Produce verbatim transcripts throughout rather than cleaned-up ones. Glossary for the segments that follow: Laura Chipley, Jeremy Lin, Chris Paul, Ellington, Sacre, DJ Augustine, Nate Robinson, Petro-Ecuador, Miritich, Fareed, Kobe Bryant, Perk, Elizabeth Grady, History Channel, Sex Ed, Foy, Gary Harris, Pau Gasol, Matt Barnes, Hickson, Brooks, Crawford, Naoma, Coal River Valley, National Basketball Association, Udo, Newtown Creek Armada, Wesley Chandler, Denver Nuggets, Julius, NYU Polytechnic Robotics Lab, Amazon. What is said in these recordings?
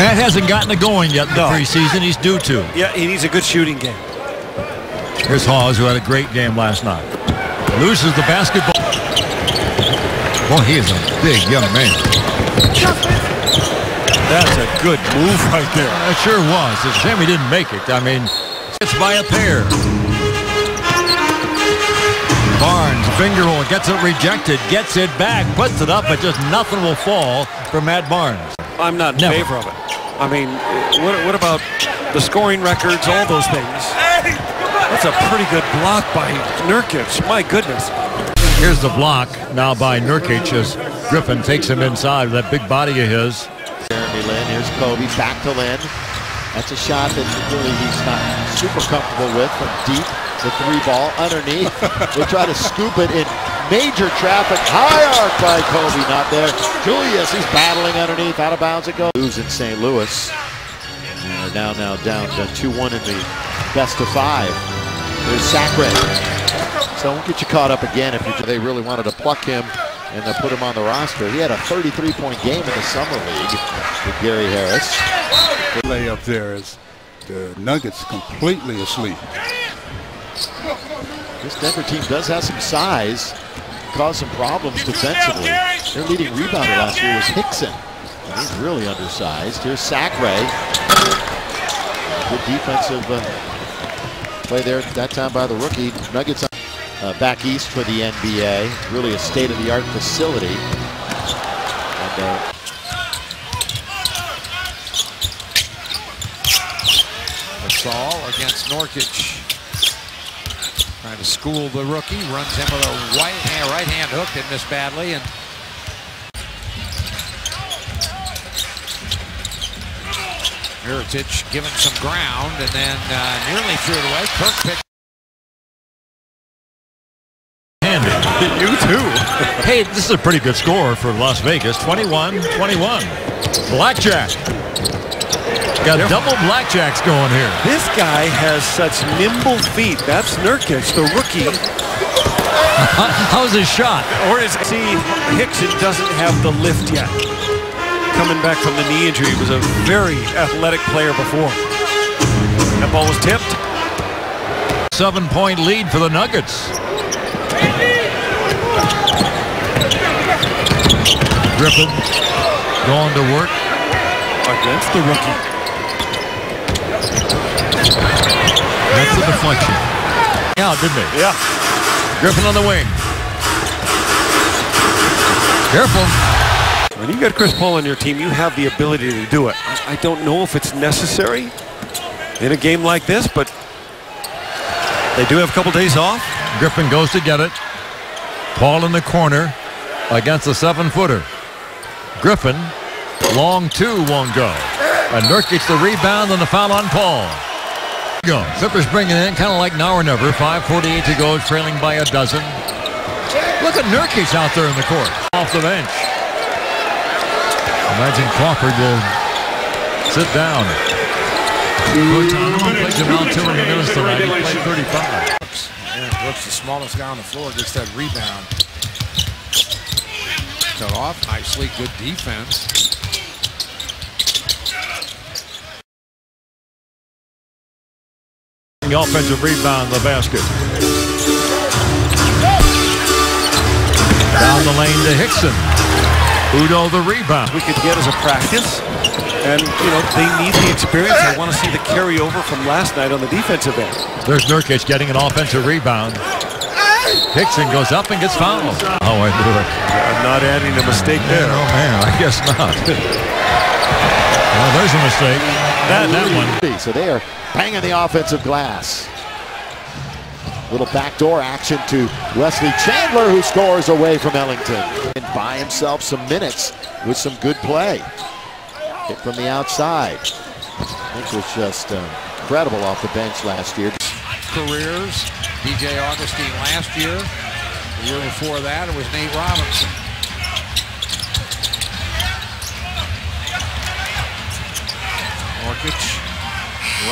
Matt hasn't gotten it going yet in the no. preseason. He's due to. Yeah, he needs a good shooting game. Chris Hawes, who had a great game last night, loses the basketball. Well, he is a big young man. That's a good move right there. It sure was. It's a shame he didn't make it. I mean, it's by a pair. Barnes, finger roll, gets it rejected, gets it back, puts it up, but just nothing will fall for Matt Barnes. I'm not in Never. favor of it. I mean, what, what about the scoring records, all those things? That's a pretty good block by Nurkić. My goodness. Here's the block now by Nurkić as Griffin takes him inside with that big body of his. Jeremy Lin, here's Kobe, back to Lin. That's a shot that really he's not super comfortable with from deep, the three ball underneath. They try to scoop it in major traffic. High arc by Kobe, not there. Julius, he's battling underneath, out of bounds it goes. Lose in Saint Louis. And they're now, now down to two one in the best of five. There's Sacre. So don't get you caught up again if you, they really wanted to pluck him and they put him on the roster. He had a thirty-three point game in the summer league with Gary Harris. The play up there is the Nuggets completely asleep. This Denver team does have some size, caused some problems defensively. Their leading rebounder last year was Hickson. And he's really undersized. Here's Sacre. Good defensive uh, play there at that time by the rookie. Nuggets. Uh, back east for the N B A. Really a state-of-the-art facility. And, uh, Gasol against Nurkić. Trying to school the rookie. Runs him with a right hand, right hand hook that missed badly. And Miritich giving some ground and then uh, nearly threw it away. Perk picked. You too. Hey, this is a pretty good score for Las Vegas. twenty-one twenty-one. Blackjack. Got double blackjacks going here. This guy has such nimble feet. That's Nurkić, the rookie. How's his shot? Or is see Hickson doesn't have the lift yet. Coming back from the knee injury, he was a very athletic player before. That ball was tipped. Seven-point lead for the Nuggets. Griffin going to work against the rookie. That's a deflection. Yeah, didn't they? Yeah. Griffin on the wing. Careful. When you got Chris Paul on your team, you have the ability to do it. I, I don't know if it's necessary in a game like this, but they do have a couple days off. Griffin goes to get it. Paul in the corner against a seven-footer. Griffin, long two won't go. And Nurkić the rebound and the foul on Paul. Go. Clippers bringing in kind of like now or never. five forty-eight to go, trailing by a dozen. Look at Nurkić out there in the court, off the bench. Imagine Crawford will sit down. Plays around two in the minutes tonight. He played thirty-five. Brooks, yeah, Brooks, the smallest guy on the floor, gets that rebound. Cut off nicely, good defense. The offensive rebound, the basket. Down the lane to Hickson. Udo the rebound. We could get as a practice, and you know they need the experience. I want to see the carryover from last night on the defensive end. There's Nurkić getting an offensive rebound. Hickson goes up and gets fouled. Oh, I do it. I'm not adding a mistake there. Oh, man, I guess not. Well, there's a mistake. That, that one. So they are banging the offensive glass. Little backdoor action to Wesley Chandler, who scores away from Ellington. And buy himself some minutes with some good play. Hit from the outside. I think it was just uh, incredible off the bench last year. Careers. D J Augustine last year. The year before that, it was Nate Robinson. Nurkić.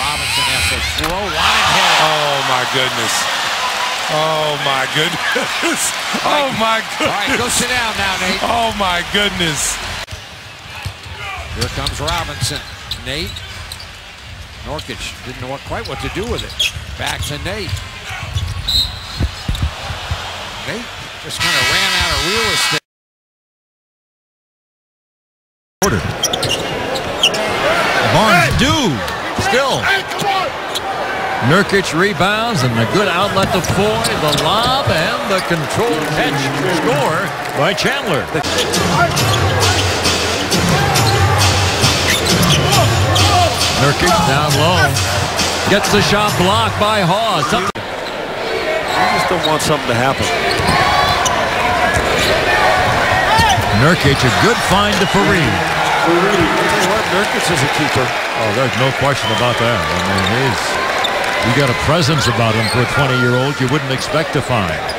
Robinson has to throw wide head. Oh, my goodness. Oh, my goodness. Oh, my goodness. All right, go sit down now, Nate. Oh, my goodness. Here comes Robinson. Nate. Nurkić didn't know what, quite what to do with it. Back to Nate. Nate just kind of ran out of real estate. Order. Barnes hey, do. Still. Hey, Nurkić rebounds and a good outlet to Foy. The lob and the controlled catch score by Chandler. Nurkić down low. Gets the shot blocked by Hawes. Something I just don't want something to happen. Nurkić, a good find to Fareed. Fareed. You know what? Nurkić is a keeper. Oh, there's no question about that. I mean, he's, you got a presence about him for a twenty-year-old you wouldn't expect to find.